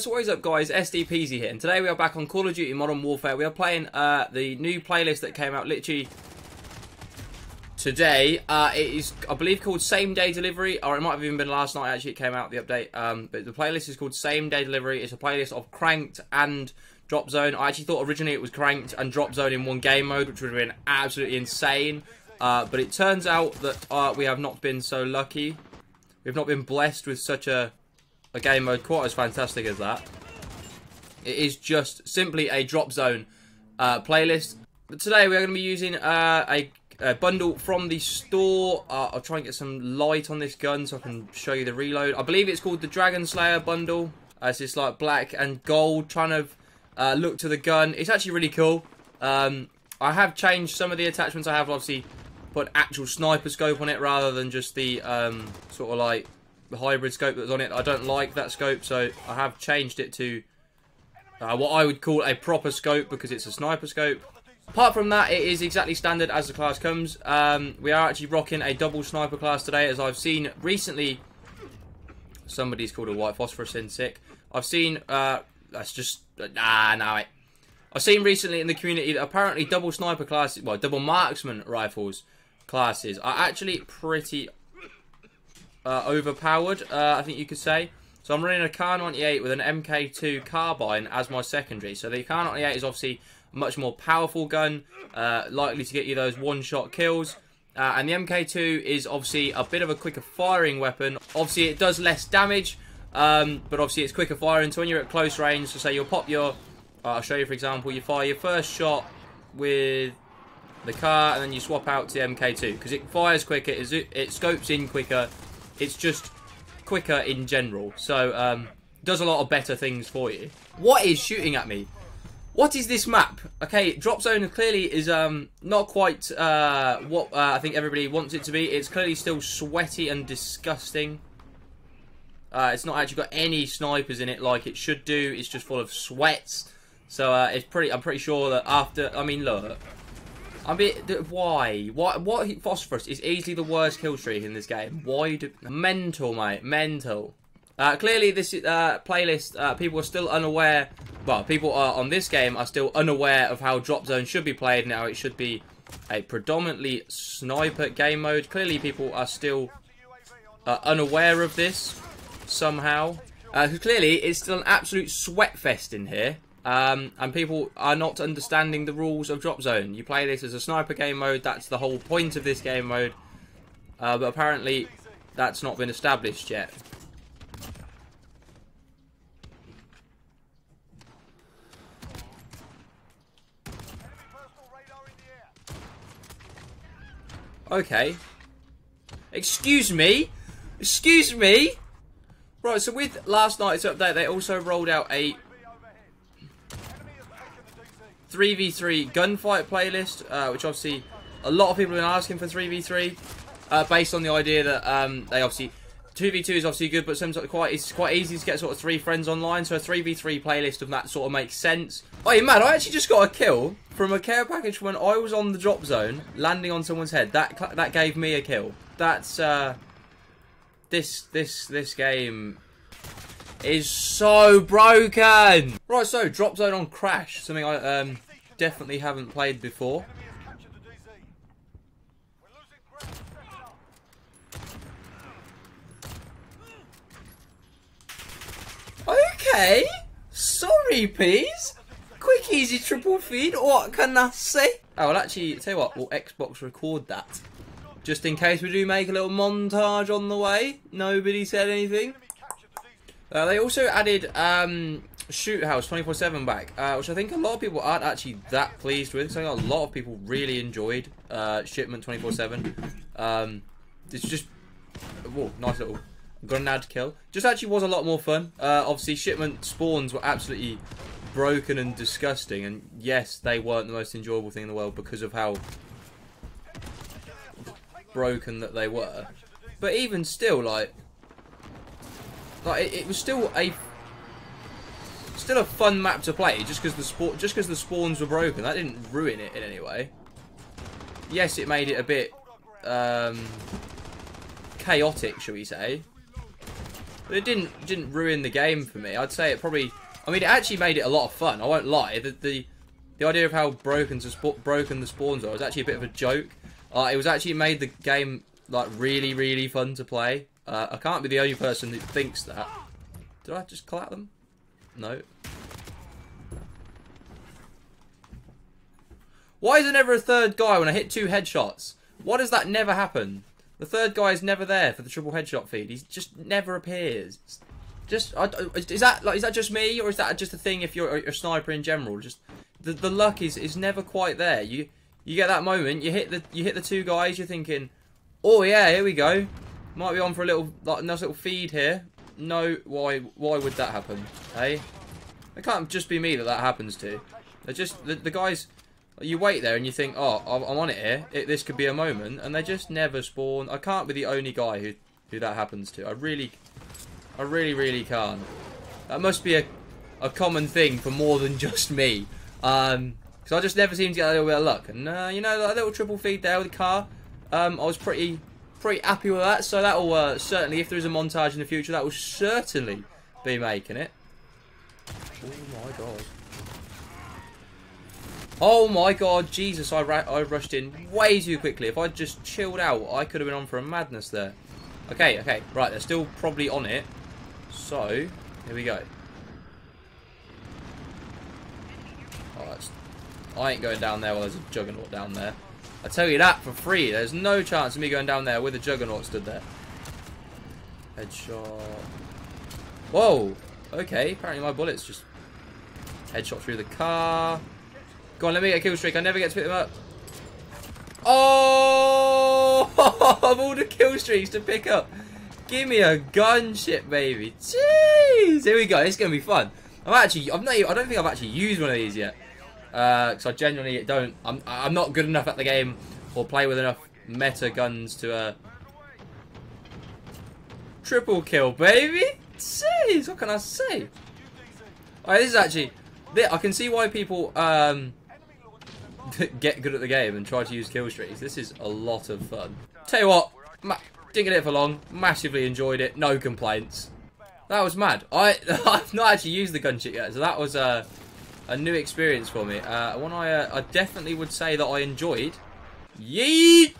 guys, what is up guys, SDPZ here, and today we are back on Call of Duty Modern Warfare. We are playing the new playlist that came out literally today. It is, I believe, called Same Day Delivery, or it might have even been last night actually, it came out, the update. But the playlist is called Same Day Delivery. It's a playlist of Cranked and Drop Zone. I actually thought originally it was Cranked and Drop Zone in one game mode, which would have been absolutely insane. But it turns out that we have not been so lucky. We've not been blessed with such a game mode quite as fantastic as that. It is just simply a Drop Zone playlist. But today we are going to be using a bundle from the store. I'll try and get some light on this gun so I can show you the reload. I believe it's called the Dragon Slayer Bundle. It's just like black and gold, trying to look to the gun. It's actually really cool. I have changed some of the attachments. I have obviously put actual sniper scope on it rather than just the sort of like the hybrid scope that's on it. I don't like that scope, so I have changed it to what I would call a proper scope because it's a sniper scope. Apart from that, it is exactly standard as the class comes. We are actually rocking a double sniper class today, as I've seen recently. Somebody's called a white phosphorus in sick. I've seen that's just I've seen recently in the community that apparently double sniper classes, well, double marksman rifles classes are actually pretty overpowered, I think you could say. So I'm running a Kar98 with an MK2 carbine as my secondary. So the Kar98 is obviously a much more powerful gun, likely to get you those one-shot kills. And the MK2 is obviously a bit of a quicker firing weapon. Obviously it does less damage, but obviously it's quicker firing. So when you're at close range, so say you'll pop your... I'll show you, for example, you fire your first shot with the car and then you swap out to the MK2 because it fires quicker, it scopes in quicker, it's just quicker in general. So does a lot of better things for you. What is shooting at me? What is this map? Okay, Drop Zone clearly is not quite what I think everybody wants it to be. It's clearly still sweaty and disgusting. It's not actually got any snipers in it like it should do. It's just full of sweats. So it's pretty. I'm pretty sure that after. I mean, look. I mean, why? What? Phosphorus is easily the worst kill streak in this game. Why do? Mental, mate. Mental. Clearly, this playlist. People are still unaware. Well, people are on this game are still unaware of how Drop Zone should be played now. It should be a predominantly sniper game mode. Clearly, people are still unaware of this somehow. Clearly, it's still an absolute sweat fest in here. And people are not understanding the rules of Drop Zone. You play this as a sniper game mode, that's the whole point of this game mode. But apparently, that's not been established yet. Okay. Excuse me? Excuse me? Right, so with last night's update, they also rolled out a 3v3 gunfight playlist, which obviously a lot of people have been asking for 3v3, based on the idea that they obviously 2v2 is obviously good, but sometimes it's quite easy to get sort of 3 friends online, so a 3v3 playlist of that sort of makes sense. Oh, you mad? I actually just got a kill from a care package when I was on the Drop Zone, landing on someone's head. That gave me a kill. That's this game is so broken. Right, so Drop Zone on Crash, something I definitely haven't played before. Okay, sorry please. Quick easy triple feed, what can I say? Oh, well, actually, tell you what, we'll Xbox record that just in case we do make a little montage on the way. Nobody said anything. They also added Shoot House 24/7 back, which I think a lot of people aren't actually that pleased with. So a lot of people really enjoyed Shipment 24/7. It's just, whoa, nice little grenade kill. Just actually was a lot more fun. Obviously, Shipment spawns were absolutely broken and disgusting, and yes, they weren't the most enjoyable thing in the world because of how broken that they were. But even still, like it was still a fun map to play, just because the spawns were broken. That didn't ruin it in any way. Yes, it made it a bit chaotic, shall we say? But it didn't ruin the game for me. I'd say it probably... I mean, it actually made it a lot of fun. I won't lie. The idea of how broken the spawns are was actually a bit of a joke. It was actually made the game like really, really fun to play. I can't be the only person who thinks that. Did I just clap them? No. Why is there never a third guy when I hit 2 headshots? Why does that never happen? The third guy is never there for the triple headshot feed. He just never appears. Is that just me, or is that just a thing if you're a sniper in general? Just the luck is never quite there. You get that moment, you hit the 2 guys, you're thinking, oh yeah, here we go, might be on for a little nice little feed here. No, why would that happen? Hey, it can't just be me that happens to. They're just the guys. You wait there and you think, oh, I'm on it here. This could be a moment, and they just never spawn. I can't be the only guy who that happens to. I really, really can't. That must be a common thing for more than just me. Because I just never seem to get a little bit of luck. And, you know, that little triple feed there with the car, I was pretty happy with that. So that will certainly, if there is a montage in the future, that will certainly be making it. Oh, my God. Oh, my God. Jesus, I rushed in way too quickly. If I just chilled out, I could have been on for a madness there. Okay, okay. Right, they're still probably on it. So, here we go. Oh, I ain't going down there while there's a juggernaut down there. I tell you that for free. There's no chance of me going down there with a juggernaut stood there. Headshot. Whoa. Okay, apparently my bullets just headshot through the car. Go on, let me get a kill streak. I never get to pick them up. Oh! Of all the kill streaks to pick up. Give me a gunship, baby. Jeez! Here we go. It's going to be fun. I don't think I've actually used one of these yet. Because I genuinely don't. I'm not good enough at the game or play with enough meta guns to. Triple kill, baby. Jeez! What can I say? Alright, this is actually. I can see why people get good at the game and try to use kill streaks. This is a lot of fun. Tell you what, didn't get it for long. Massively enjoyed it. No complaints. That was mad. I've not actually used the gunship yet, so that was a new experience for me. One I definitely would say that I enjoyed. Yeet!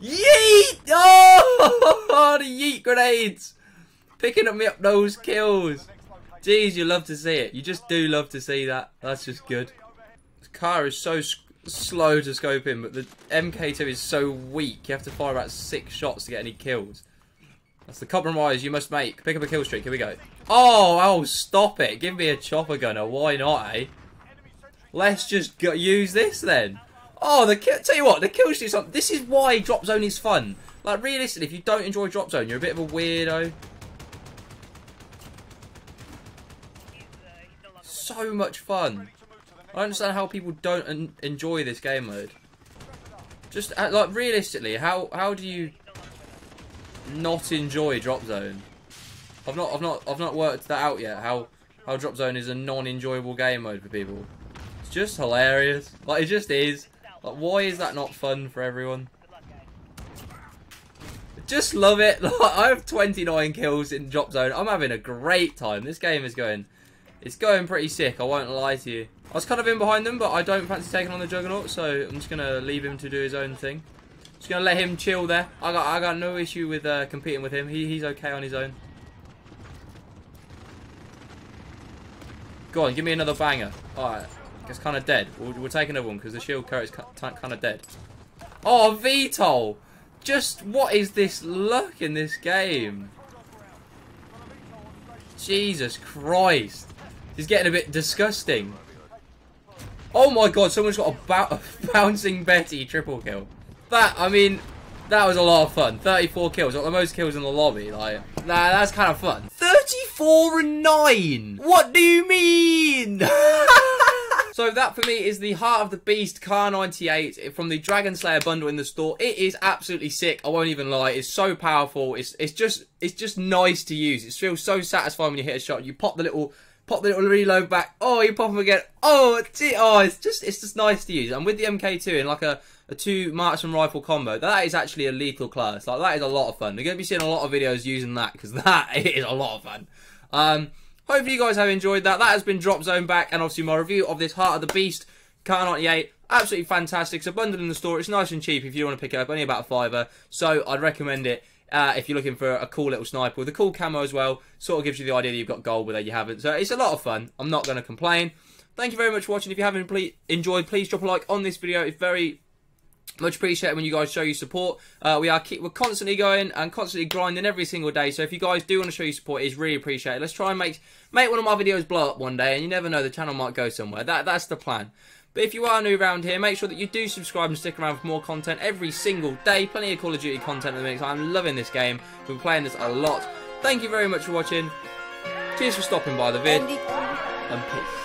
Yeet! Oh, the yeet grenades! Picking up me up those kills. Jeez, you love to see it. You just do love to see that. That's just good. The car is so slow to scope in, but the MK2 is so weak. You have to fire about 6 shots to get any kills. That's the compromise you must make. Pick up a kill streak. Here we go. Oh, stop it. Give me a chopper gunner. Why not, eh? Let's just use this then. Oh, tell you what, the kill streak. This is why Drop Zone is fun. Like, realistically, if you don't enjoy Drop Zone, you're a bit of a weirdo. So much fun. I understand how people don't enjoy this game mode. Just like realistically, how do you not enjoy Drop Zone? I've not worked that out yet. How Drop Zone is a non-enjoyable game mode for people. It's just hilarious. Like it just is. Like why is that not fun for everyone? Just love it. Like I have 29 kills in Drop Zone. I'm having a great time. This game is going. It's going pretty sick, I won't lie to you. I was kind of in behind them, but I don't fancy taking on the Juggernaut, so I'm just going to leave him to do his own thing. Just going to let him chill there. I got no issue with competing with him. He's okay on his own. Go on, give me another banger. Alright, it's kind of dead. We'll take another one, because the shield carrot's kind of dead. Oh, VTOL! Just what is this luck in this game? Jesus Christ. He's getting a bit disgusting. Oh my God, someone's got a Bouncing Betty triple kill. That was a lot of fun. 34 kills, not the most kills in the lobby. Like, nah, that's kind of fun. 34 and 9! What do you mean? So that for me is the Heart of the Beast Kar98 from the Dragon Slayer Bundle in the store. It is absolutely sick. I won't even lie. It's so powerful. It's just nice to use. It feels so satisfying when you hit a shot. You pop the little pop the little reload back, oh, you pop them again, oh, gee, oh, it's just nice to use. And with the MK2 in like a two marksman rifle combo, that is actually a lethal class. Like, that is a lot of fun. You're going to be seeing a lot of videos using that, because that is a lot of fun. Hopefully you guys have enjoyed that. That has been Drop Zone back, and obviously my review of this Heart of the Beast, Kar98k. Absolutely fantastic. It's abundant in the store. It's nice and cheap if you want to pick it up. Only about a £5. So I'd recommend it if you're looking for a cool little sniper with a cool camo as well. Sort of gives you the idea that you've got gold, but there you haven't. So it's a lot of fun. I'm not going to complain. Thank you very much for watching. If you haven't enjoyed, please drop a like on this video. It's very much appreciated when you guys show your support. We're constantly going and constantly grinding every single day. So if you guys do want to show your support, it's really appreciated. Let's try and make one of my videos blow up one day, and you never know, the channel might go somewhere. That's the plan. But if you are new around here, make sure that you do subscribe and stick around for more content every single day. Plenty of Call of Duty content at the minute. I'm loving this game. I've been playing this a lot. Thank you very much for watching. Cheers for stopping by the vid. And peace.